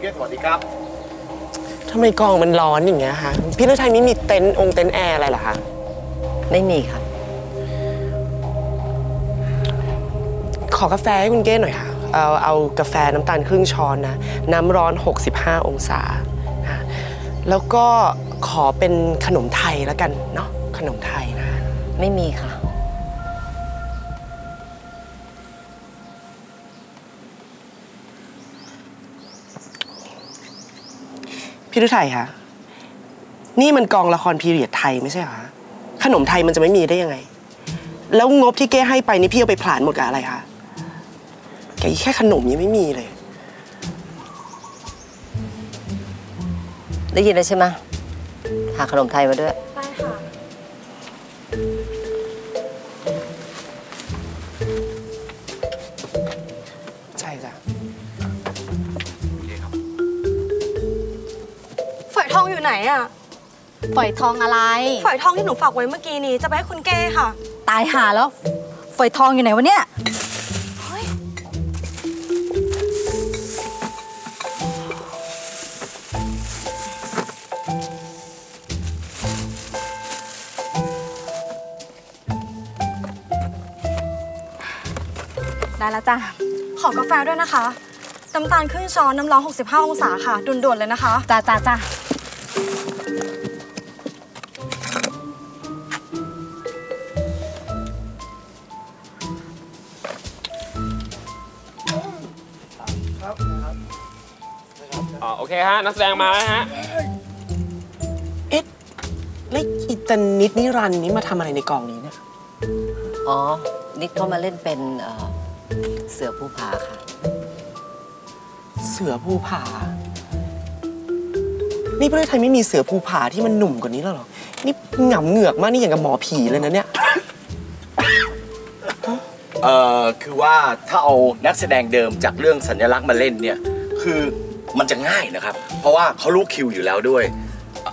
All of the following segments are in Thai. พี่สวัสดีครับทำไมกองมันร้อนอย่างเงี้ยคะพี่ฤทัยนี่มีเต็นท์เต็นท์แอร์อะไรเหรอคะไม่มีค่ะขอกาแฟให้คุณเก้หน่อยค่ะเอากาแฟน้ำตาลครึ่งช้อนนะน้ำร้อน65องศานะแล้วก็ขอเป็นขนมไทยแล้วกันเนาะขนมไทยนะไม่มีค่ะพี่ฤทัยคะนี่มันกองละครพีเรียดไทยไม่ใช่หรอคะขนมไทยมันจะไม่มีได้ยังไงแล้วงบที่เก้ให้ไปนี่พี่เอาไปผลาญหมดกับอะไรคะแกแค่ขนมยังไม่มีเลยได้ยินแล้วใช่ไหมหาขนมไทยมาด้วยไปค่ะใช่จ้ะฝอยทองอยู่ไหนอะฝอยทองอะไรฝอยทองที่หนูฝากไว้เมื่อกี้นี้จะไปให้คุณเก้ค่ะตายหาแล้วฝอยทองอยู่ไหนวะเนี่ยได้แล้วจ้ะขอกาแฟด้วยนะคะน้ำตาลครึ่งช้อนน้ำร้อน65องศาค่ะด่วนๆเลยนะคะจ้ะจ้ะโอเคฮะนักแสดงมาแล้วฮะเอ็ดแล้วอิตานิดนิรันดร์นี้มาทำอะไรในกองนี้เนี่ยอ๋อนิดเข้ามาเล่นเป็นเสือภูผาค่ะเสือภูผานี่ประเทศไทยไม่มีเสือภูผาที่มันหนุ่มกว่านี้แล้วหรอนี่หงำเหงือกมากนี่อย่างกับหมอผีเลยนะเนี่ยคือว่าถ้าเอานักแสดงเดิมจากเรื่องสัญลักษณ์มาเล่นเนี่ยคือมันจะง่ายนะครับเพราะว่าเขารู้คิวอยู่แล้วด้วย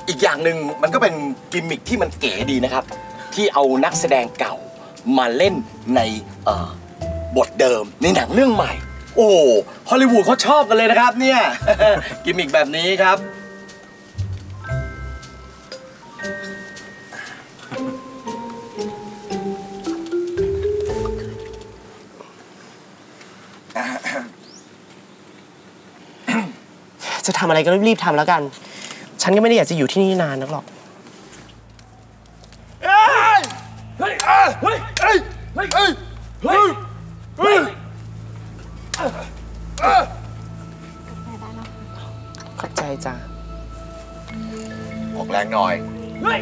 อีกอย่างหนึ่งมันก็เป็นกิมมิคที่มันเก๋ดีนะครับที่เอานักแสดงเก่ามาเล่นในบทเดิมในหนังเรื่องใหม่โอ้ฮอลลีวูดเขาชอบกันเลยนะครับเนี่ย กิมมิคแบบนี้ครับจะทำอะไรก็รีบๆทำแล้วกันฉันก็ไม่ได้อยากจะอยู่ที่นี่นานนักหรอกขอบใจจ้ะออกแรงหน่อยเฮ้ย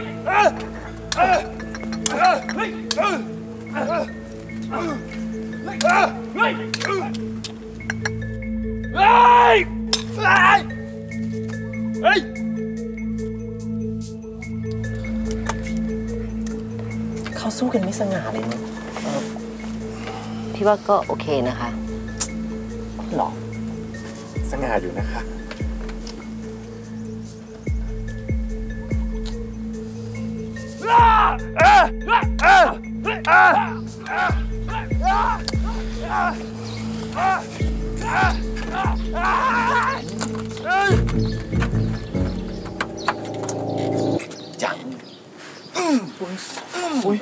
เขาสู้กันไม่สง่าเลยนะพี่ว่าก็โอเคนะคะหรอสง่าอยู่นะคะยังอุ้ย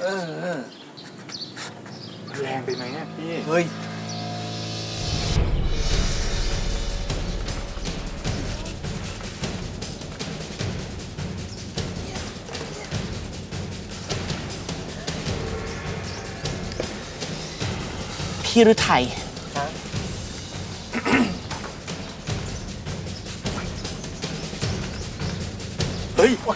แรงไปไหมเนี่ยพี่เฮ้ยพี่ฤทัยเฮ้ยเฮ้ย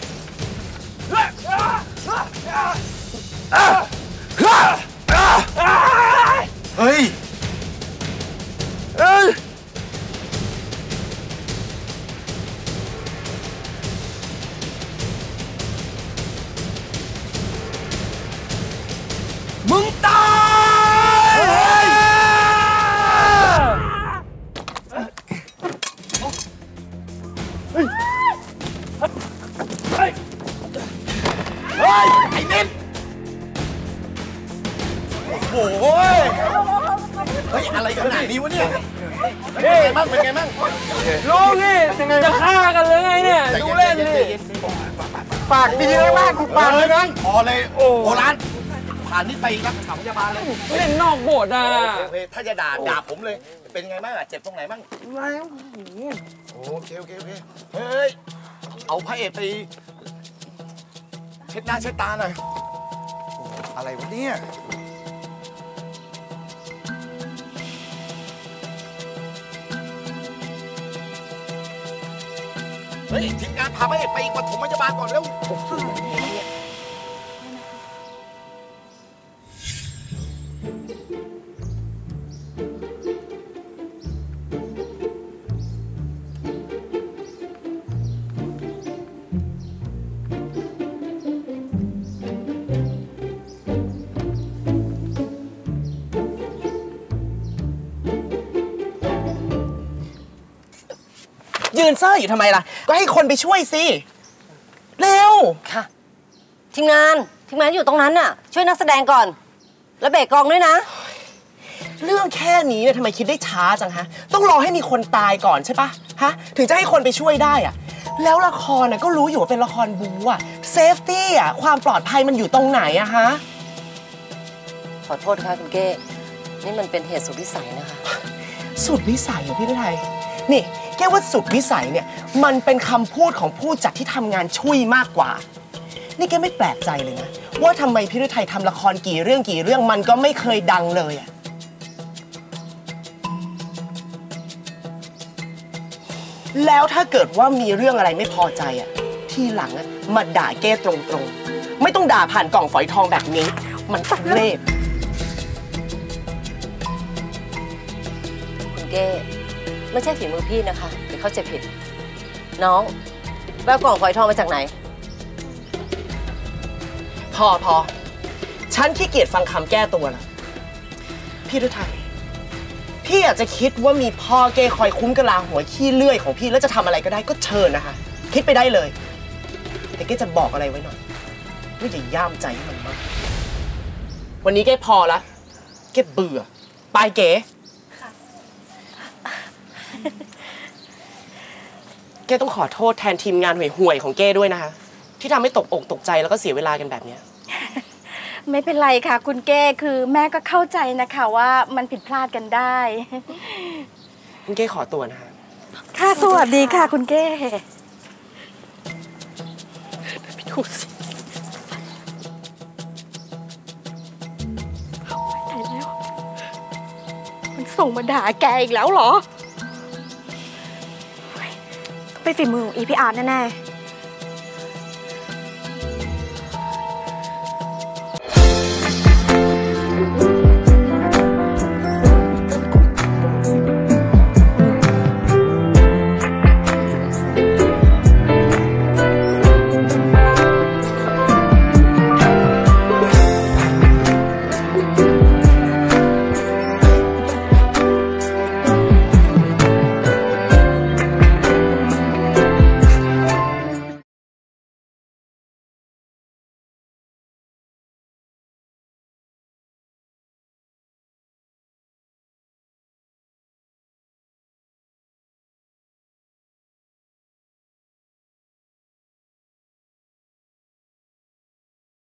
มึงตายไอ้เน็ตโอ้โหเฮ้ยอะไรขนาดนี้วะเนี่ยเฮ้ยมา เป็นไงบ้างลูกนี่จะฆ่ากันเลยไงเนี่ยดูเล่นนี่ปากดีเลยมากกูปากเลยนะพอเลยโอ้ร้านผ่านนี่ไปรักษาพยาบาลเลยเล่นนอกโบสถ์นะถ้าจะด่าด่าผมเลยเป็นไงบ้างอะเจ็บตรงไหนบ้างโอเคโอเคโอเคเฮ้ยเอาพระเอกไปเช็ดหน้าเช็ดตาหน่อยอะไรวะเนี่ยเฮ้ยทีมงานพาพระเอกไปปฐมพยาบาลก่อนแล้วยืนเซ่ออยู่ทำไมล่ะก็ให้คนไปช่วยสิเร็วค่ะทีมงานอยู่ตรงนั้นน่ะช่วยนักแสดงก่อนแล้วเบรกกองด้วยนะเรื่องแค่นี้เนี่ยทำไมคิดได้ช้าจังฮะต้องรอให้มีคนตายก่อนใช่ปะฮะถึงจะให้คนไปช่วยได้อะแล้วละครน่ะก็รู้อยู่ว่าเป็นละครบู๊อะเซฟตี้อะความปลอดภัยมันอยู่ตรงไหนอะฮะขอโทษค่ะคุณเก้นี่มันเป็นเหตุสุดวิสัยนะคะสุดวิสัยพี่ไทยนี่แก้ว่าสุดวิสัยเนี่ยมันเป็นคำพูดของผู้จัดที่ทำงานช่วยมากกว่านี่แกไม่แปลกใจเลยนะว่าทำไมพี่ฤทัยทำละครกี่เรื่องมันก็ไม่เคยดังเลยอะแล้วถ้าเกิดว่ามีเรื่องอะไรไม่พอใจอะทีหลังอะมาด่าแก้ตรงๆไม่ต้องด่าผ่านกล่องฝอยทองแบบนี้มันตัดเล่ห์คุณแกไม่ใช่ฝีมือพี่นะคะเดี๋ยวเขาจะผิดน้องแววกล่องฝอยทองมาจากไหนพอฉันขี้เกียจฟังคำแก้ตัวละพี่ฤทัยพี่อาจจะคิดว่ามีพ่อเก้คอยคุ้มกะลาหัวขี้เลื่อยของพี่แล้วจะทำอะไรก็ได้ก็เชิญนะคะคิดไปได้เลยแต่เก้จะบอกอะไรไว้หน่อยว่าอย่าย่ามใจมันมากวันนี้เก้พอละเก้เบื่อไปเก๋เก้ต้องขอโทษแทนทีมงานห่วยๆของเก้ด้วยนะคะที่ทำให้ตกอกตกใจแล้วก็เสียเวลากันแบบนี้ไม่เป็นไรค่ะคุณเก้คือแม่ก็เข้าใจนะคะว่ามันผิดพลาดกันได้คุณเก้ขอตัวนะคะค่ะสวัสดีค่ะคุณเก้ไปดูสิไปแล้วมันส่งมาด่าแกอีกแล้วเหรอไปฝีมือของอีพีอาร์แน่ๆ